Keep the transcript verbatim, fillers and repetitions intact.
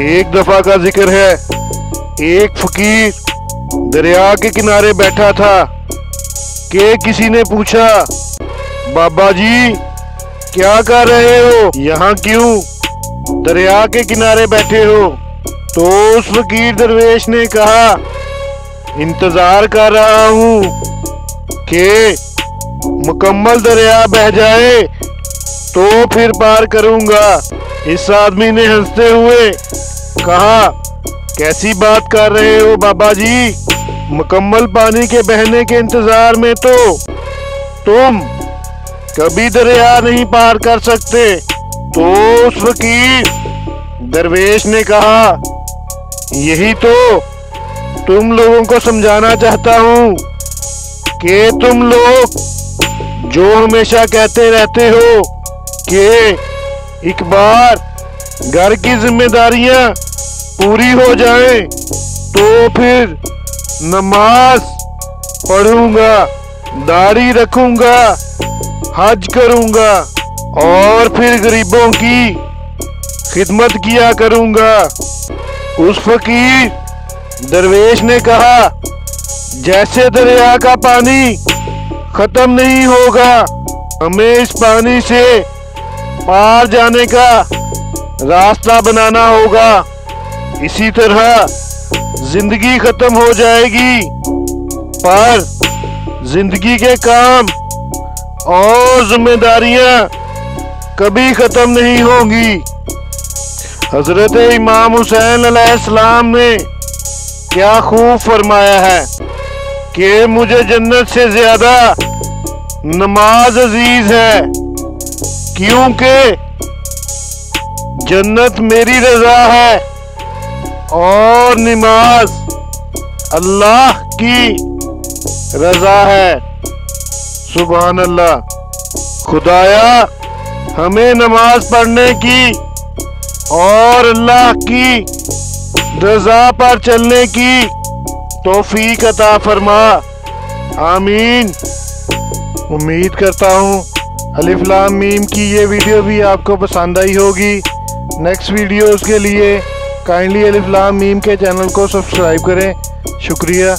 एक दफा का जिक्र है, एक फकीर दरिया के किनारे बैठा था कि किसी ने पूछा, बाबा जी क्या कर रहे हो, यहाँ क्यों दरिया के किनारे बैठे हो? तो उस फकीर दरवेश ने कहा, इंतजार कर रहा हूँ कि मुकम्मल दरिया बह जाए तो फिर पार करूँगा। इस आदमी ने हंसते हुए कहा, कैसी बात कर रहे हो बाबा जी, मुकम्मल पानी के बहने के इंतजार में तो तुम कभी दरिया नहीं पार कर सकते। तो उस फकीर दरवेश ने कहा, यही तो तुम लोगों को समझाना चाहता हूँ कि तुम लोग जो हमेशा कहते रहते हो कि एक बार घर की जिम्मेदारियाँ पूरी हो जाएं तो फिर नमाज पढ़ूंगा, दाढ़ी रखूंगा, हज करूंगा और फिर गरीबों की खिदमत किया करूंगा। उस फकीर दरवेश ने कहा, जैसे दरिया का पानी खत्म नहीं होगा, हमें इस पानी से पार जाने का रास्ता बनाना होगा। इसी तरह जिंदगी खत्म हो जाएगी पर जिंदगी के काम और जिम्मेदारियां कभी खत्म नहीं होंगी। हजरत इमाम हुसैन अलैहिस्सलाम ने क्या खूब फरमाया है कि मुझे जन्नत से ज्यादा नमाज अजीज है, क्योंकि जन्नत मेरी रजा है और नमाज अल्लाह की रजा है। सुभान अल्लाह। खुदाया, हमें नमाज पढ़ने की और अल्लाह की रजा पर चलने की तौफीक अता फरमा, आमीन। उम्मीद करता हूँ अलिफ लाम मीम की ये वीडियो भी आपको पसंद आई होगी। नेक्स्ट वीडियोज़ के लिए काइंडली अलिफ लाम मीम के चैनल को सब्सक्राइब करें। शुक्रिया।